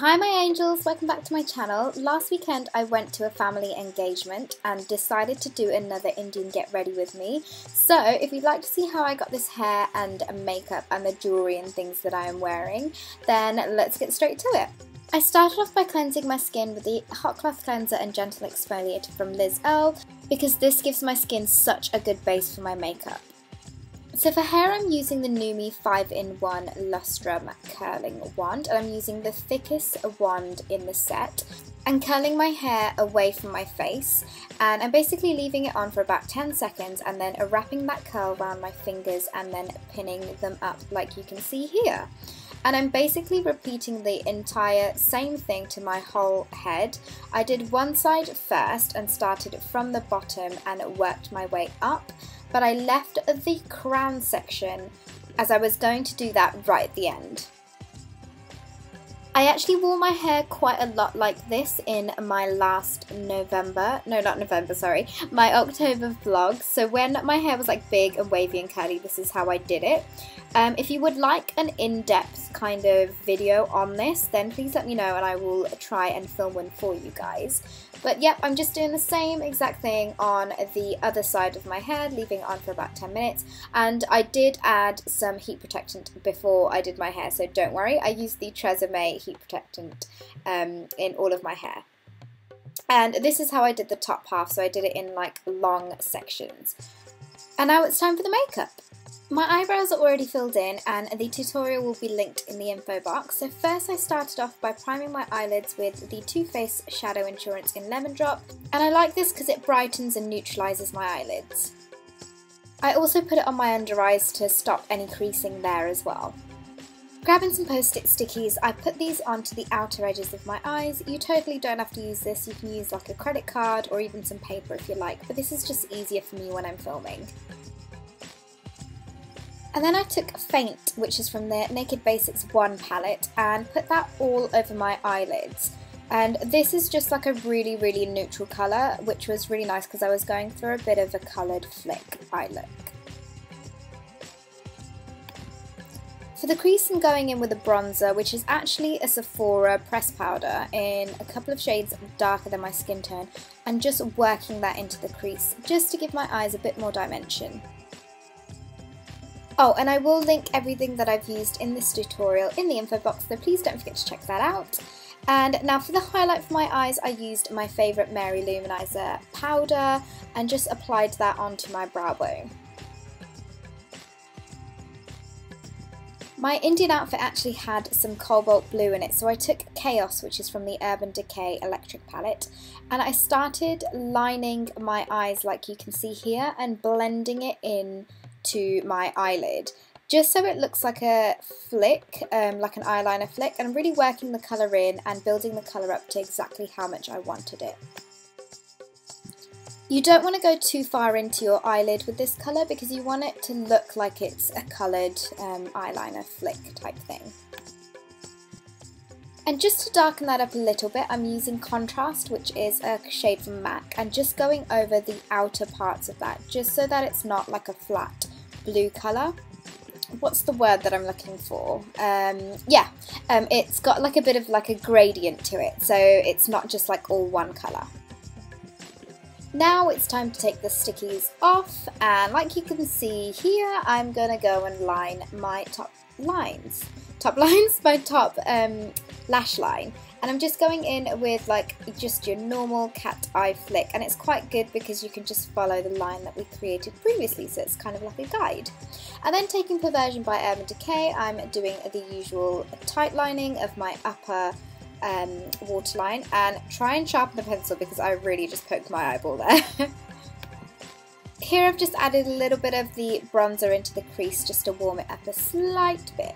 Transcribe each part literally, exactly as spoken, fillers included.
Hi my angels, welcome back to my channel. Last weekend I went to a family engagement and decided to do another Indian get ready with me. So if you'd like to see how I got this hair and makeup and the jewellery and things that I am wearing, then let's get straight to it. I started off by cleansing my skin with the Hot Cloth Cleanser and Gentle Exfoliator from Liz Earle because this gives my skin such a good base for my makeup. So for hair I'm using the NuMi five in one Lustrum Curling Wand and I'm using the thickest wand in the set and curling my hair away from my face, and I'm basically leaving it on for about ten seconds and then wrapping that curl around my fingers and then pinning them up like you can see here. And I'm basically repeating the entire same thing to my whole head. I did one side first and started from the bottom and worked my way up. But I left the crown section as I was going to do that right at the end. I actually wore my hair quite a lot like this in my last November, no not November, sorry, my October vlog. So when my hair was like big and wavy and curly, this is how I did it. Um, if you would like an in-depth kind of video on this, then please let me know and I will try and film one for you guys. But yep, I'm just doing the same exact thing on the other side of my hair, leaving it on for about ten minutes. And I did add some heat protectant before I did my hair, so don't worry. I used the Tresemme heat protectant um, in all of my hair. And this is how I did the top half, so I did it in like long sections. And now it's time for the makeup. My eyebrows are already filled in and the tutorial will be linked in the info box. So first I started off by priming my eyelids with the Too Faced Shadow Insurance in Lemon Drop, and I like this because it brightens and neutralises my eyelids. I also put it on my under eyes to stop any creasing there as well. Grabbing some post-it stickies, I put these onto the outer edges of my eyes. You totally don't have to use this, you can use like a credit card or even some paper if you like, but this is just easier for me when I'm filming. And then I took Faint, which is from the Naked Basics one palette, and put that all over my eyelids. And this is just like a really, really neutral colour, which was really nice because I was going for a bit of a coloured flick eye look. For the crease, I'm going in with a bronzer, which is actually a Sephora press powder in a couple of shades darker than my skin tone, and just working that into the crease, just to give my eyes a bit more dimension. Oh, and I will link everything that I've used in this tutorial in the info box, so please don't forget to check that out. And now for the highlight for my eyes, I used my favourite Mary-Lou Manizer powder and just applied that onto my brow bone. My Indian outfit actually had some cobalt blue in it, so I took Chaos, which is from the Urban Decay Electric Palette, and I started lining my eyes like you can see here and blending it in to my eyelid, just so it looks like a flick, um, like an eyeliner flick, and I'm really working the colour in and building the colour up to exactly how much I wanted it. You don't want to go too far into your eyelid with this colour because you want it to look like it's a coloured um, eyeliner flick type thing. And just to darken that up a little bit, I'm using Contrast, which is a shade from MAC, and just going over the outer parts of that, just so that it's not like a flat blue colour. What's the word that I'm looking for? Um, yeah, um, it's got like a bit of like a gradient to it, so it's not just like all one colour. Now it's time to take the stickies off, and like you can see here, I'm gonna go and line my top lines. Top lines? My top um, lash line. And I'm just going in with like just your normal cat eye flick, and it's quite good because you can just follow the line that we created previously, so it's kind of like a guide. And then taking Perversion by Urban Decay, I'm doing the usual tight lining of my upper um, waterline, and try and sharpen the pencil because I really just poked my eyeball there. Here I've just added a little bit of the bronzer into the crease just to warm it up a slight bit.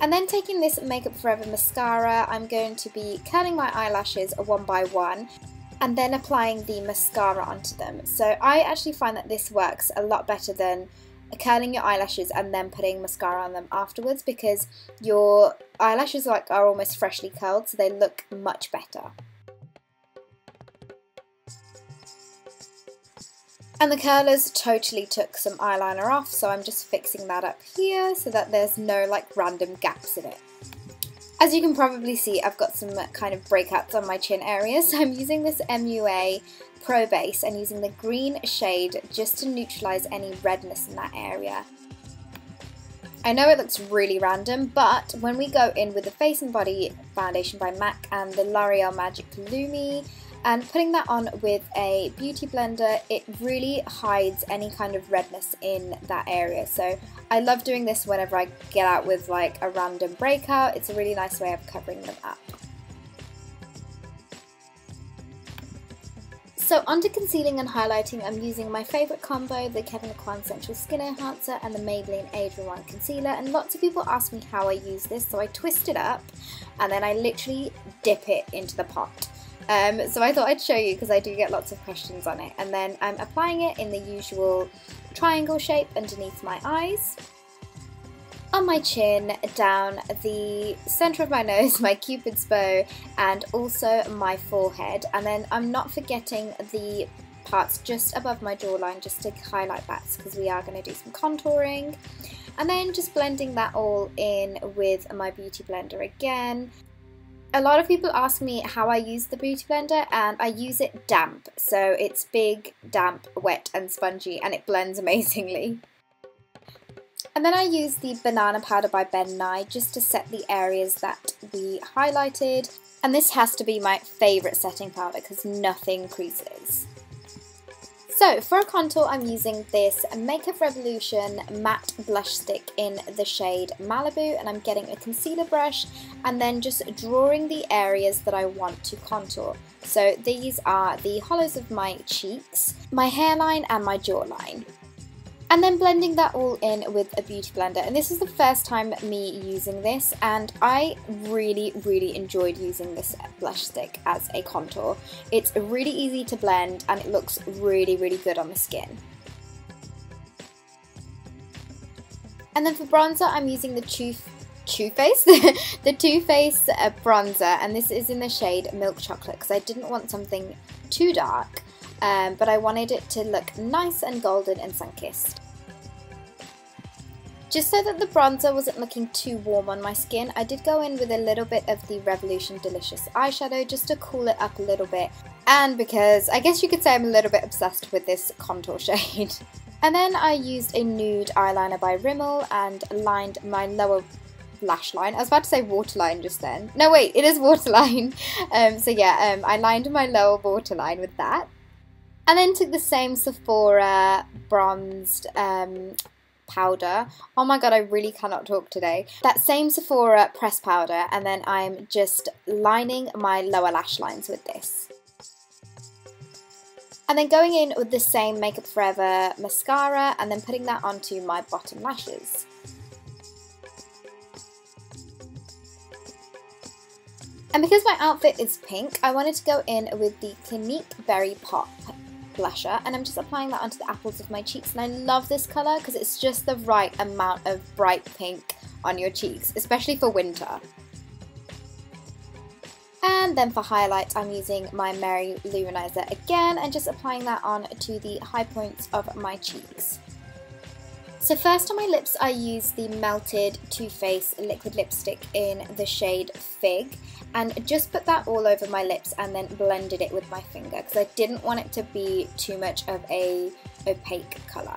And then taking this Makeup Forever mascara, I'm going to be curling my eyelashes one by one and then applying the mascara onto them. So I actually find that this works a lot better than curling your eyelashes and then putting mascara on them afterwards, because your eyelashes like are almost freshly curled, so they look much better. And the curlers totally took some eyeliner off, so I'm just fixing that up here so that there's no like random gaps in it. As you can probably see, I've got some kind of breakouts on my chin area, so I'm using this M U A Pro Base and using the green shade just to neutralise any redness in that area. I know it looks really random, but when we go in with the Face and Body Foundation by MAC and the L'Oreal Magic Lumi, and putting that on with a beauty blender, it really hides any kind of redness in that area. So I love doing this whenever I get out with like a random breakout. It's a really nice way of covering them up. So onto concealing and highlighting, I'm using my favourite combo, the Kevyn Aucoin Sensual Skin Enhancer and the Maybelline Age Rewind Concealer, and lots of people ask me how I use this, so I twist it up and then I literally dip it into the pot. Um, so I thought I'd show you because I do get lots of questions on it. And then I'm applying it in the usual triangle shape underneath my eyes, on my chin, down the centre of my nose, my cupid's bow, and also my forehead. And then I'm not forgetting the parts just above my jawline just to highlight that, because we are going to do some contouring. And then just blending that all in with my beauty blender again. A lot of people ask me how I use the beauty blender, and I use it damp, so it's big, damp, wet and spongy, and it blends amazingly. And then I use the Banana Powder by Ben Nye just to set the areas that we highlighted, and this has to be my favourite setting powder because nothing creases. So for a contour, I'm using this Makeup Revolution matte blush stick in the shade Malibu, and I'm getting a concealer brush and then just drawing the areas that I want to contour. So these are the hollows of my cheeks, my hairline and my jawline. And then blending that all in with a beauty blender, and this is the first time me using this, and I really really enjoyed using this blush stick as a contour. It's really easy to blend and it looks really really good on the skin. And then for bronzer, I'm using the Too Faced, the Too Faced bronzer, and this is in the shade Milk Chocolate because I didn't want something too dark. Um, but I wanted it to look nice and golden and sun-kissed. Just so that the bronzer wasn't looking too warm on my skin, I did go in with a little bit of the Revolution Delicious eyeshadow just to cool it up a little bit, and because I guess you could say I'm a little bit obsessed with this contour shade. And then I used a nude eyeliner by Rimmel and lined my lower lash line. I was about to say waterline just then. No wait, it is waterline. Um, so yeah, um, I lined my lower waterline with that. And then took the same Sephora bronzed um, powder. Oh my god, I really cannot talk today. That same Sephora pressed powder, and then I'm just lining my lower lash lines with this. And then going in with the same Makeup Forever mascara and then putting that onto my bottom lashes. And because my outfit is pink, I wanted to go in with the Clinique Berry Pop blusher, and I'm just applying that onto the apples of my cheeks, and I love this colour because it's just the right amount of bright pink on your cheeks, especially for winter. And then for highlights, I'm using my Mary-Lou Manizer again and just applying that on to the high points of my cheeks. So first on my lips, I use the melted Too Faced liquid lipstick in the shade Fig, and just put that all over my lips and then blended it with my finger because I didn't want it to be too much of a opaque colour.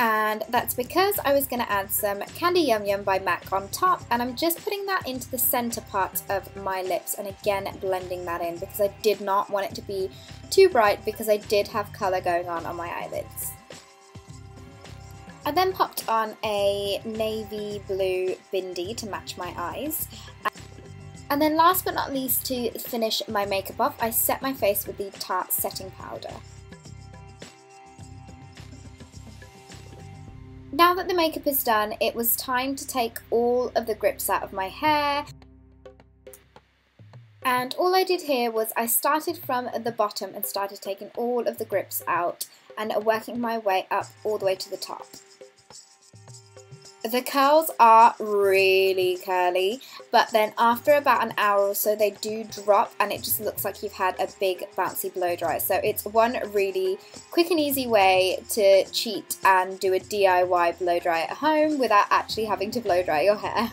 And that's because I was going to add some Candy Yum Yum by MAC on top, and I'm just putting that into the centre part of my lips and again blending that in because I did not want it to be too bright because I did have colour going on on my eyelids. I then popped on a navy blue bindi to match my eyes. And then last but not least, to finish my makeup off, I set my face with the Tarte setting powder. Now that the makeup is done, it was time to take all of the grips out of my hair. And all I did here was I started from the bottom and started taking all of the grips out and working my way up all the way to the top. The curls are really curly, but then after about an hour or so they do drop and it just looks like you've had a big bouncy blow dry. So it's one really quick and easy way to cheat and do a D I Y blow dry at home without actually having to blow dry your hair.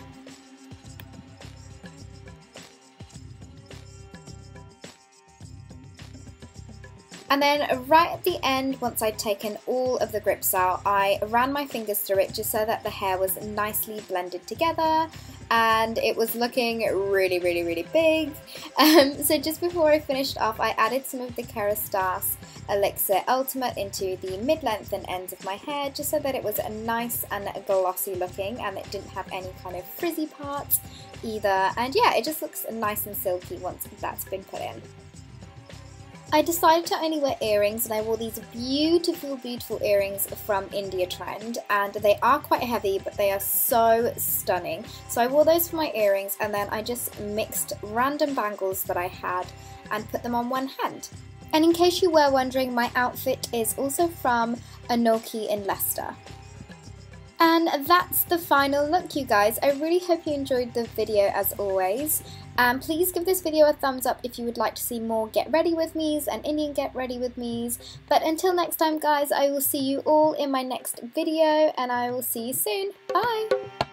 And then right at the end, once I'd taken all of the grips out, I ran my fingers through it just so that the hair was nicely blended together and it was looking really, really, really big. Um, so just before I finished off, I added some of the Kerastase Elixir Ultimate into the mid-length and ends of my hair just so that it was nice and glossy looking and it didn't have any kind of frizzy parts either. And yeah, it just looks nice and silky once that's been put in. I decided to only wear earrings and I wore these beautiful, beautiful earrings from India Trend, and they are quite heavy but they are so stunning. So I wore those for my earrings and then I just mixed random bangles that I had and put them on one hand. And in case you were wondering, my outfit is also from Anoki in Leicester. And that's the final look, you guys. I really hope you enjoyed the video as always. Um, please give this video a thumbs up if you would like to see more Get Ready With Me's and Indian Get Ready With Me's. But until next time, guys, I will see you all in my next video and I will see you soon. Bye!